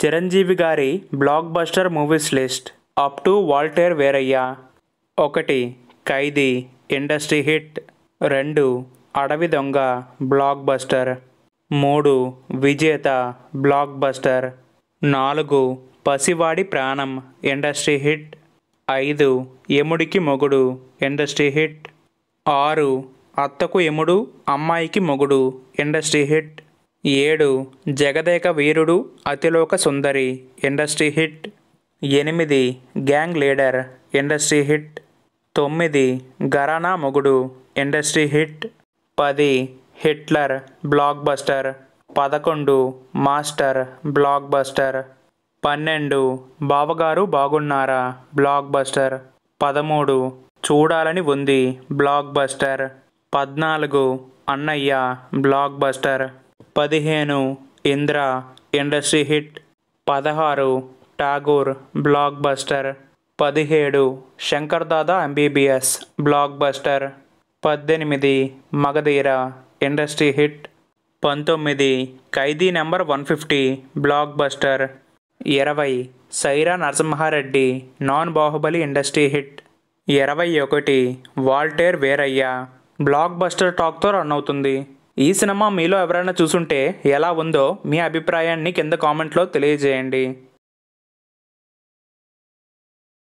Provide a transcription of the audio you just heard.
చిరంజీవి గారి blockbuster movies list up to Waltair Veerayya. 1. Khaidi industry hit. 2. Adavi దొంగ block buster. 3. విజేత block buster. 4. పసివాడి ప్రాణం ఇండస్ట్రీ హిట్. 5. ఎముడికి మొగుడు ఇండస్ట్రీ హిట్. 6. అత్తకు ఎముడు అమ్మాయికి మొగుడు industry hit. 7. Jagadeka Veerudu Athiloka Sundari industry hit. 8. Gang leader industry hit. 9. Gharana Mogudu industry hit. 10. Hitler blockbuster. 11. Master blockbuster. 12. Bavagaru బాగున్నారా block buster. 13. చూడాలని ఉంది block buster. 14. Annayya blockbuster. 15. Indra industry hit. 16. Tagore blockbuster. 17. Shankar Dada MBBS blockbuster. 18. Magadheera industry hit. 19. Khaidi number 150 blockbuster. 20. Sye Raa Narasimha Reddy non Baahubali industry hit. 21. Waltair Veerayya blockbuster టాక్తో run అవుతుంది. ఈ cinema మీలో ఎవరైనా చూసుంటే ఎలా ఉందో మీ అభిప్రాయాన్ని కింద కామెంట్లో తెలియజేయండి.